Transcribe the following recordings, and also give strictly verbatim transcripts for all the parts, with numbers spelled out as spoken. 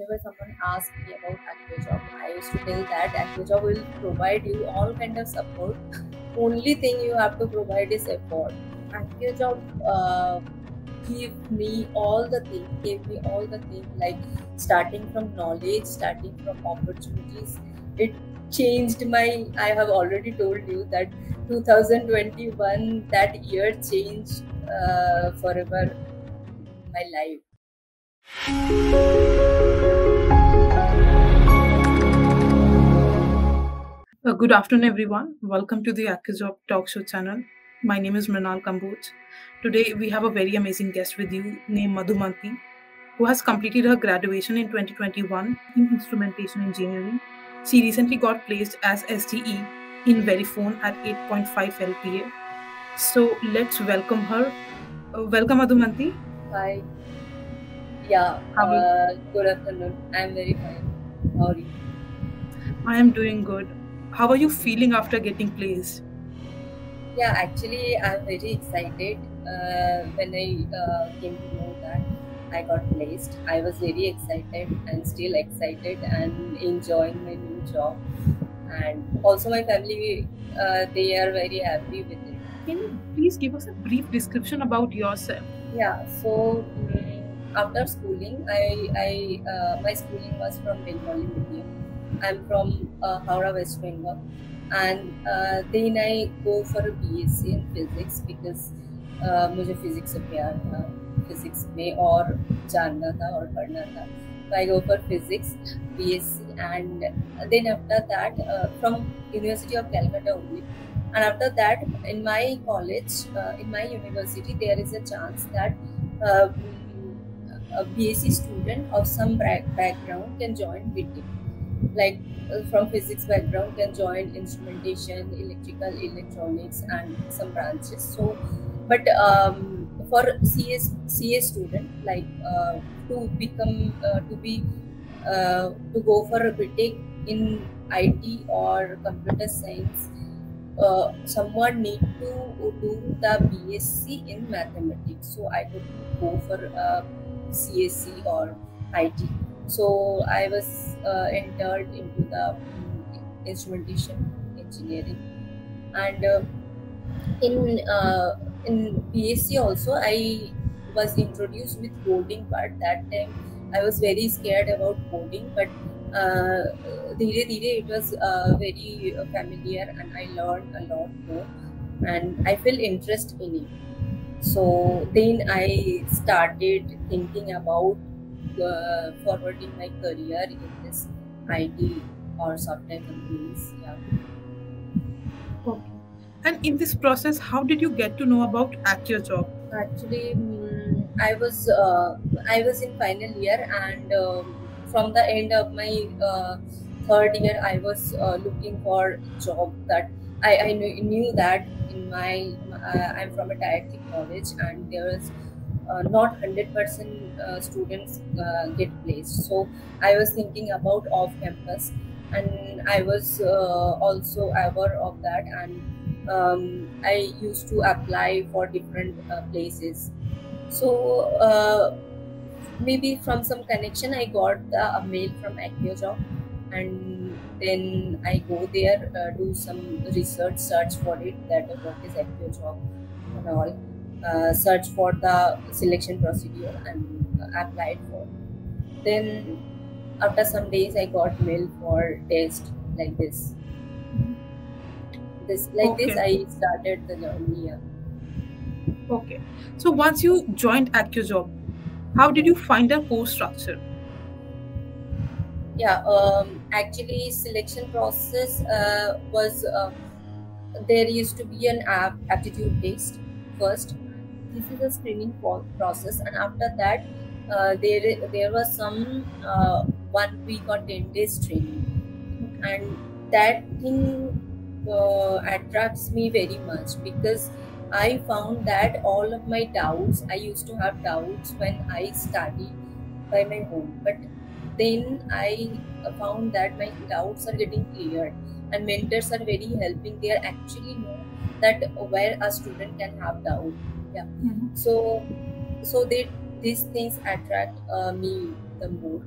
whenever someone asks me about AccioJob, I used to tell that AccioJob will provide you all kind of support. Only thing you have to provide is effort. AccioJob uh, give me all the things, gave me all the things like starting from knowledge, starting from opportunities. It changed my, I have already told you that two thousand twenty-one, that year changed uh, forever my life. Well, good afternoon everyone. Welcome to the AccioJob Talk Show channel. My name is Mrinal Kamboj. Today we have a very amazing guest with you named Madhumanti, who has completed her graduation in twenty twenty-one in Instrumentation Engineering. She recently got placed as S D E in VeriFone at eight point five L P A. So let's welcome her. Uh, welcome Madhumanti. Hi. Yeah, uh, good afternoon. I am very fine. How are you? I am doing good. How are you feeling after getting placed? Yeah, actually I am very excited. Uh, when I uh, came to know that I got placed, I was very excited and still excited and enjoying my new job. And also my family, uh, they are very happy with it. Can you please give us a brief description about yourself? Yeah, so after schooling, I, I uh, my schooling was from Bengali medium. I'm from uh, Howrah, West Bengal, and uh, then I go for a B.Sc in physics because uh, मुझे physics से प्यार था, physics में और जानना था और पढ़ना था. So I go for physics, B.Sc, and then after that uh, from University of Calcutta only. And after that, in my college, uh, in my university, there is a chance that Uh, a B.Sc student of some background can join B.Tech, like uh, from physics background can join instrumentation, electrical, electronics and some branches. So but um, for C A student, like uh, to become uh, to be uh, to go for a B.Tech in I T or computer science, uh, someone need to do the B.Sc in mathematics. So I could go for uh, C S C or I T. So I was uh, entered into the instrumentation engineering, and uh, in uh, in B.Sc also I was introduced with coding part. That time I was very scared about coding, but uh, dhire dhire it was uh, very familiar and I learned a lot more and I felt interest in it. So then I started thinking about uh, forwarding my career in this I T or software companies. Yeah. Okay. And in this process, how did you get to know about AccioJob? Actually, um, I was uh, I was in final year, and um, from the end of my uh, third year, I was uh, looking for a job that I I knew, knew that. In my, uh, I'm from a dietetic college, and there is uh, not one hundred percent uh, students uh, get placed. So I was thinking about off campus, and I was uh, also aware of that, and um, I used to apply for different uh, places. So uh, maybe from some connection, I got the, a mail from AccioJob, and then I go there, uh, do some research, search for it, that what is AccioJob and all, uh, search for the selection procedure and uh, applied for. Then after some days I got mail for test like this. This like okay. This I started the journey. Okay. So once you joined AccioJob, how did you find the course structure? Yeah, um, actually selection process uh, was, uh, there used to be an aptitude test first. This is a screening process, and after that uh, there there was some uh, one week or ten days training, and that thing uh, attracts me very much because I found that all of my doubts, I used to have doubts when I studied by my home, but then I found that my doubts are getting cleared, and mentors are very helping. They are actually know that where a student can have doubt. Yeah. Mm-hmm. So, so they, these things attract uh, me the more.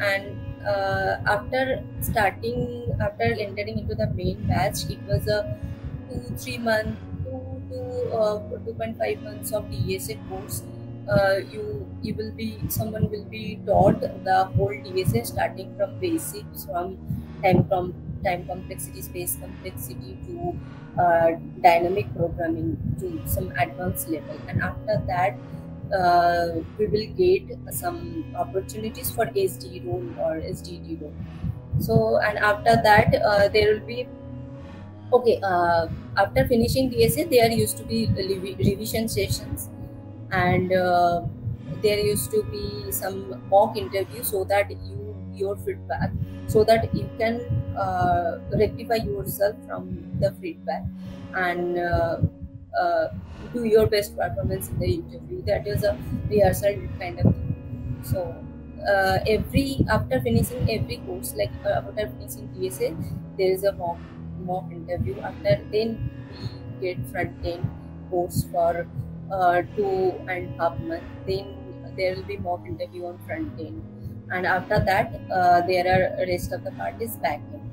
and uh, after starting, after entering into the main batch, it was a two, three month, two to uh, two point five months of D S A course. Uh, you you will be someone will be taught the whole D S A starting from basics, from time from time complexity, space complexity to uh, dynamic programming to some advanced level, and after that uh, we will get some opportunities for S D E role or S D D role. So and after that uh, there will be okay uh, after finishing D S A there used to be revision sessions. And uh, there used to be some mock interview so that you your feedback, so that you can uh, rectify yourself from the feedback and uh, uh, do your best performance in the interview. That is a rehearsal kind of thing. So uh, every after finishing every course, like uh, after finishing D S A, there is a mock mock interview. After then we get front end course for Uh, two and half month. Then there will be mock interview on front end, and after that uh, there are rest of the part is back end.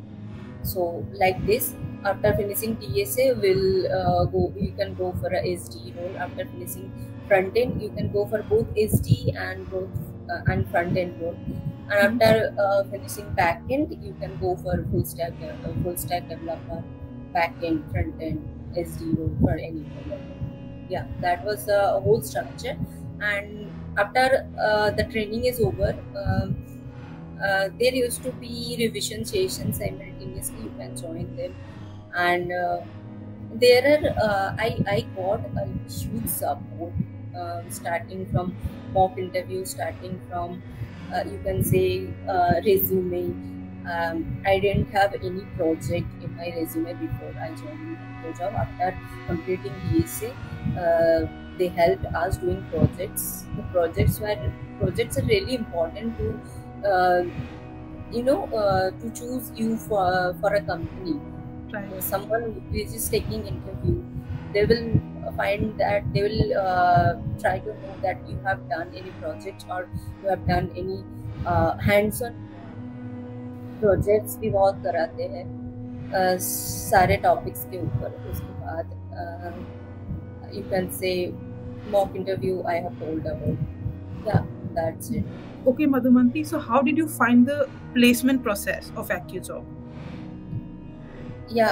So like this, after finishing D S A, will uh, go. You can go for a S D E role. After finishing front end, you can go for both S D E and both uh, and front end role. And after uh, finishing back end, you can go for full stack uh, full stack developer, back end, front end, S D E role for any role. Yeah, that was the whole structure. And after uh, the training is over, um, uh, there used to be revision sessions simultaneously. You can join them, and uh, there are uh, I I got a huge support uh, starting from mock interview, starting from uh, you can say uh, resume. Um, I didn't have any project in my resume before I joined AccioJob. After completing D S A, uh, they helped us doing projects. The projects were projects are really important to, uh, you know, uh, to choose you for for a company. Right. So someone who is just taking interview, they will find that they will uh, try to know that you have done any project or you have done any uh, hands-on projects भी बहुत कराते हैं uh, सारे topics के ऊपर. उसके बाद you can say mock interview I have told about. Yeah that's it. Okay Madhumanti, so how did you find the placement process of AccioJob? Yeah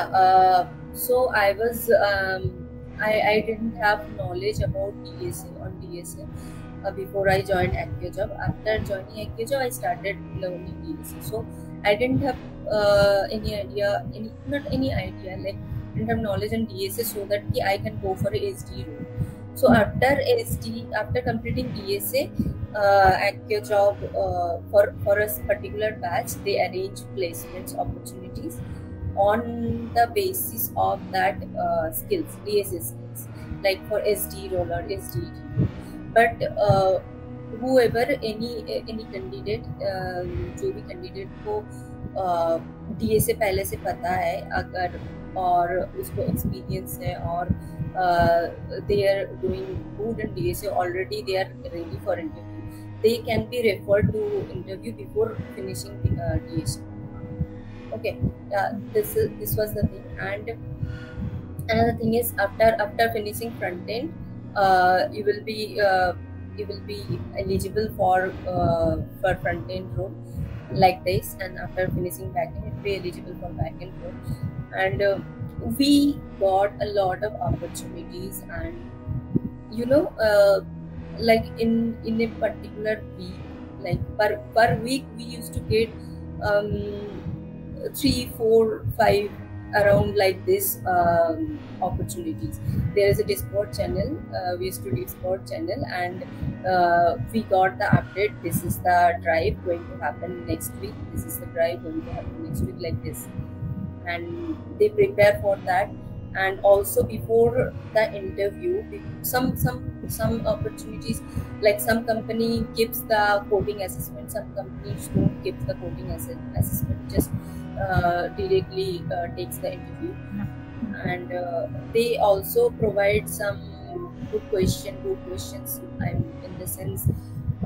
so I was I I didn't have knowledge about D S A on D S A uh, before I joined AccioJob. After joining AccioJob I started learning D S A. So I didn't have uh, any idea, any, not any idea, like didn't have knowledge on D S A, so that I can go for a S D role. So after S D, after completing D S A, uh, AccioJob uh, for for a particular batch, they arrange placements opportunities on the basis of that uh, skills, D S A skills, like for S D role or S D E role. But uh, whoever any any candidate uh, जो भी candidate को uh, D S A पहले से पता है अगर और उसको experience है और uh, they are doing good and D S A already they are ready for interview, they can be referred to interview before finishing the uh, D S A. Okay, uh, this is, this was the thing. And another thing is after after finishing front end, uh, you will be uh, you will be eligible for uh, for front end role like this, and after finishing back end, you'll be eligible for back end role. And uh, we got a lot of opportunities, and you know, uh, like in in a particular week, like per per week, we used to get um, three, four, five around like this um, opportunities. There is a Discord channel. Uh, we used to Discord channel, and uh, we got the update. This is the drive going to happen next week. This is the drive going to happen next week, like this. And they prepare for that. And also before the interview, some some some opportunities, like some company gives the coding assessment. Some companies don't give the coding assessment. Just Uh, directly uh, takes the interview, and uh, they also provide some good question, good questions. I'm in the sense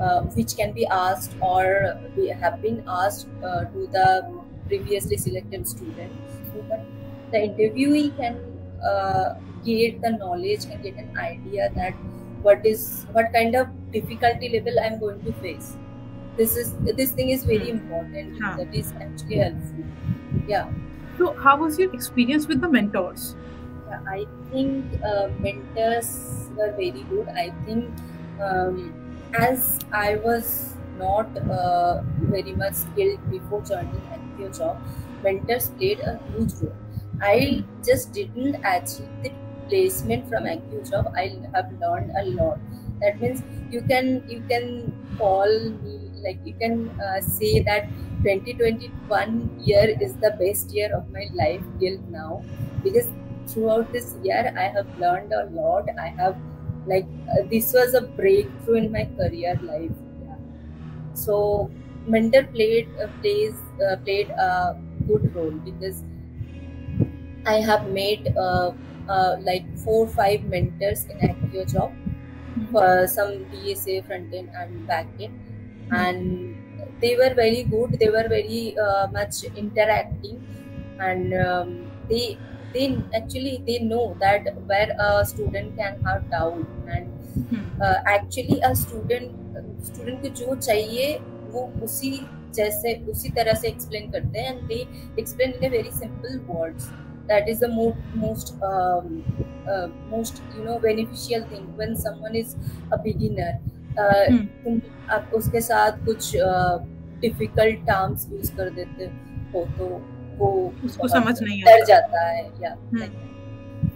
uh, which can be asked or we have been asked uh, to the previously selected student, so that the interviewee can uh, get the knowledge, can get an idea that what is what kind of difficulty level I'm going to face. This is this thing is very important. Huh. That is actually helpful. Yeah. So, how was your experience with the mentors? Yeah, I think uh, mentors were very good. I think um, as I was not uh, very much skilled before joining AccioJob, mentors played a huge role. I just didn't achieve the placement from AccioJob. I have learned a lot. That means you can you can call me, like you can uh, say that twenty twenty-one year is the best year of my life till now, because throughout this year I have learned a lot. I have like uh, this was a breakthrough in my career life. Yeah. So mentor played uh, plays uh, played a good role, because I have made uh, uh, like four or five mentors in AccioJob. Uh, some D S A front end and back end, and they were very good. They were very uh, much interacting, and um, they they actually they know that where a student can have doubt, and uh, actually a student student को जो चाहिए वो उसी जैसे उसी तरह से explain करते हैं, and they explain in a very simple words. That is the mo most um, uh, most you know beneficial thing when someone is a beginner. Uh, hmm. तुम आप उसके साथ कुछ uh, difficult terms use कर देते हो तो वो उसको समझ नहीं आता, डर जाता है. Yeah. Hmm. Like,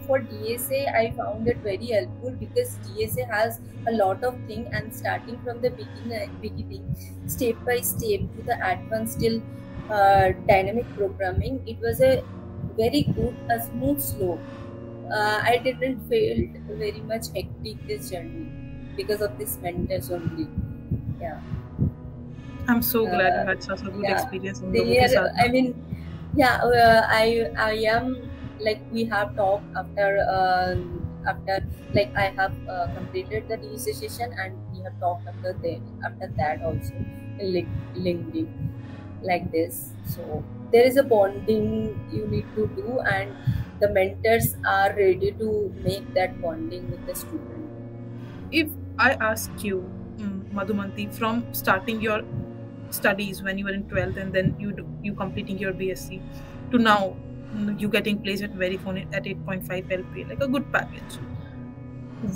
for D S A, I found it very helpful, because D S A has a lot of things, and starting from the beginner beginning, step by step to the advanced till uh, dynamic programming, it was a very good, a smooth slope. Uh, I didn't feel very much hectic this journey because of this mentors only. Yeah. I'm so uh, glad you had such a good yeah, experience. In the year, I mean, yeah, uh, I I am like we have talked after uh, after like I have uh, completed the D S A session, and we have talked after that after that also in LinkedIn like this. So there is a bonding you need to do, and the mentors are ready to make that bonding with the student. If I ask you, Madhumanti, from starting your studies when you were in twelfth and then you do, you completing your B.Sc to now you getting placed at VeriFone at eight point five L P A, like a good package,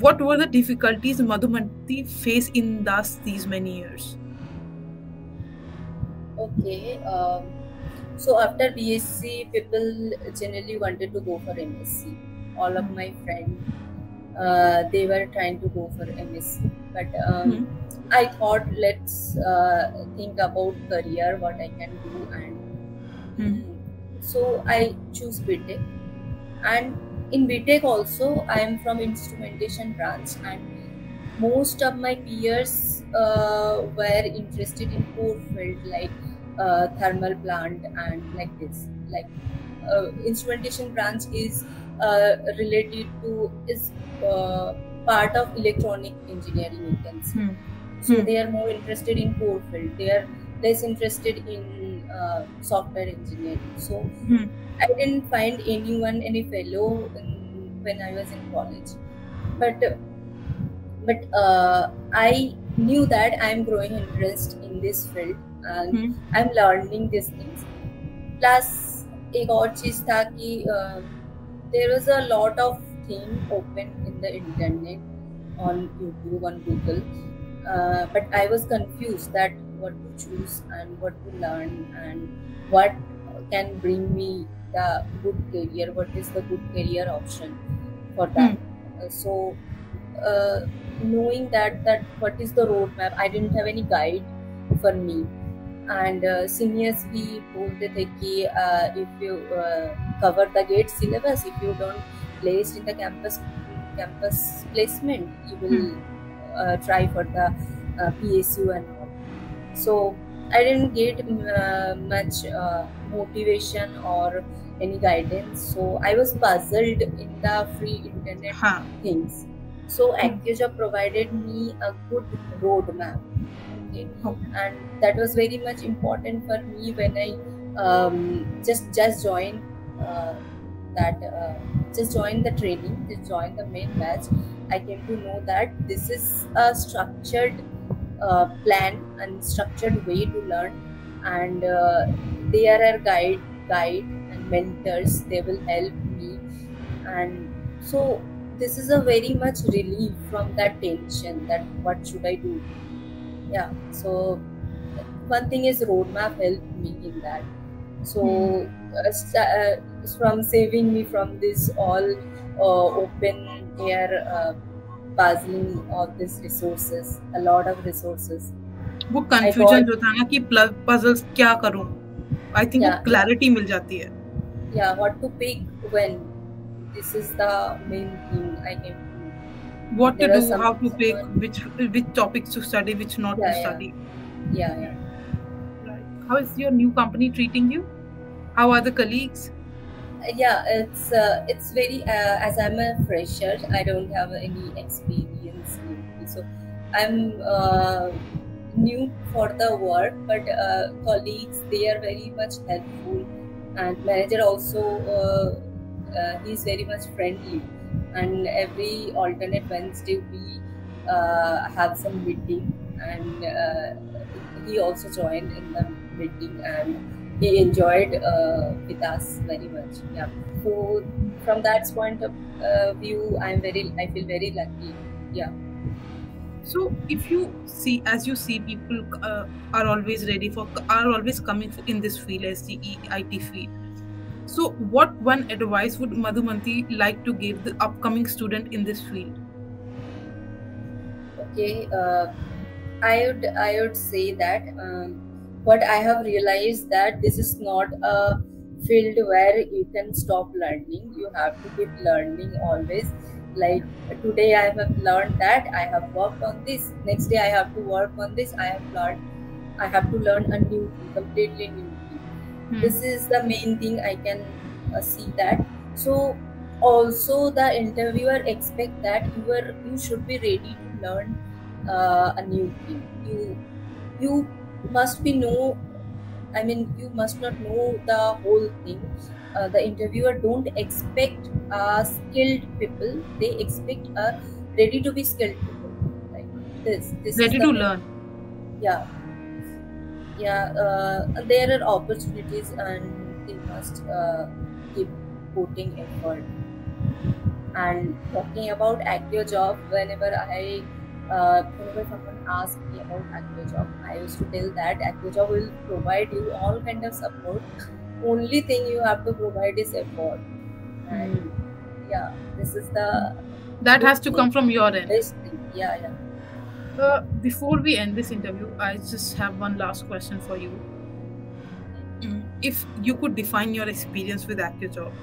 what were the difficulties Madhumanti faced in thus these many years? Okay. Um, So after B.Sc, people generally wanted to go for M.Sc. All of my friends, uh, they were trying to go for M.Sc. But um, mm-hmm. I thought, let's uh, think about career, what I can do, and mm-hmm. so I choose B.Tech. And in B.Tech also, I am from instrumentation branch, and most of my peers uh, were interested in core field like Uh, thermal plant and like this, like uh, instrumentation branch is uh, related to is uh, part of electronic engineering, you can say. Hmm. So hmm. they are more interested in core field. They are less interested in uh, software engineering. So hmm. I didn't find anyone, any fellow in, when I was in college, but but uh, I knew that I am growing interest in this field. And hmm. I'm learning these things. Plus, एक और चीज था कि there was a lot of things open in the internet, on YouTube, on Google. Uh, but I was confused that what to choose and what to learn and what can bring me the good career. What is the good career option for that? Hmm. Uh, so, uh, knowing that that what is the roadmap, I didn't have any guide for me. And uh, seniors we बोलते थे कि if you uh, cover the gate syllabus, if you don't place in the campus campus placement, you will uh, try for the uh, P S U and all. So I didn't get uh, much uh, motivation or any guidance. So I was puzzled in the free internet huh. things. So AccioJob provided me a good roadmap. it. Okay. And that was very much important for me when I um, just just joined uh, that uh, just joined the training, just joined the main batch. I came to know that this is a structured uh, plan and structured way to learn, and uh, they are our guide, guide and mentors. They will help me, and so this is a very much relief from that tension that what should I do. Yeah, so one thing is roadmap helped me in that. So uh, uh, from saving me from this all uh, open air uh, puzzling of these resources, a lot of resources. वो confusion जो था ना कि puzzles क्या करूँ, I think yeah, clarity मिल जाती है. Yeah, what to pick when. This is the main thing I came to. What there to do, how to pick, which which topics to study, which not yeah, to yeah. study. Yeah, yeah. Right. How is your new company treating you? How are the colleagues? Yeah, it's uh, it's very uh, as I'm a fresher, I don't have any experience really, so I'm uh, new for the work, but uh, colleagues, they are very much helpful, and manager also uh, uh, he's very much friendly, and every alternate Wednesday we uh, have some meeting, and uh, he also joined in the meeting, and he enjoyed uh, with us very much. Yeah. So from that point of uh, view, I'm very, I feel very lucky. Yeah. So if you see, as you see, people uh, are always ready for, are always coming in this field, S D E, I T field. So what one advice would Madhumanti like to give the upcoming student in this field? Okay, uh, I would, I would say that. Um, But I have realized that this is not a field where you can stop learning. You have to keep learning always. Like today I have learned that, I have worked on this. Next day I have to work on this. I have learned, I have to learn a new thing, completely new thing. Hmm. This is the main thing I can uh, see that. So also the interviewer expect that you are, you should be ready to learn uh, a new thing. You, you must be know, I mean, you must not know the whole thing. Uh, the interviewer don't expect uh, skilled people. They expect uh, ready to be skilled people. Like this, this ready to learn. Yeah, yeah. Uh, there are opportunities, and they must uh, keep putting effort. And talking about AccioJob, whenever I. Uh, whenever someone asked me about AccioJob, I used to tell that AccioJob will provide you all kind of support. Only thing you have to provide is effort, and mm. yeah, this is the that has to thing. come from your end. Yeah, yeah. Uh, before we end this interview, I just have one last question for you. Mm. If you could define your experience with AccioJob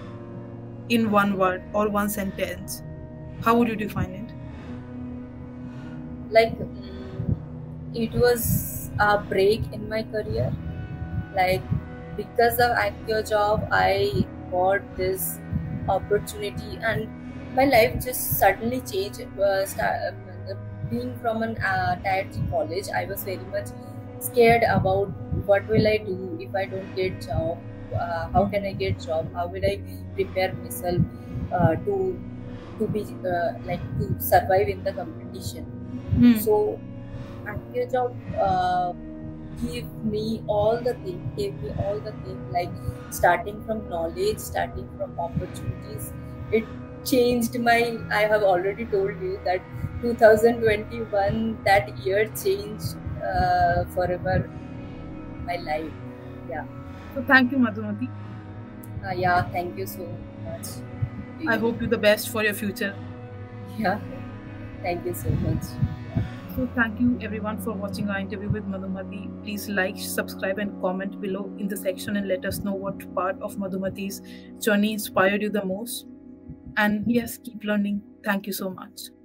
in one word or one sentence, how would you define it? Like, it was a break in my career. Like, because of AccioJob, I got this opportunity, and my life just suddenly changed. Uh, start, uh, being from an uh, tier three college, I was very much scared about what will I do if I don't get job. Uh, how can I get job? How will I prepare myself uh, to to be uh, like to survive in the competition? Hmm. So AccioJob uh, gave me all the things, gave me all the things, like starting from knowledge, starting from opportunities. It changed my, I have already told you that two thousand twenty-one, that year changed uh, forever my life. Yeah. So thank you, Madhumanti. Uh, yeah, thank you so much. I hope you the best for your future. Yeah. Thank you so much. So thank you everyone for watching our interview with Madhumanti. Please like, subscribe and comment below in the section and let us know what part of Madhumanti's journey inspired you the most. And yes, keep learning. Thank you so much.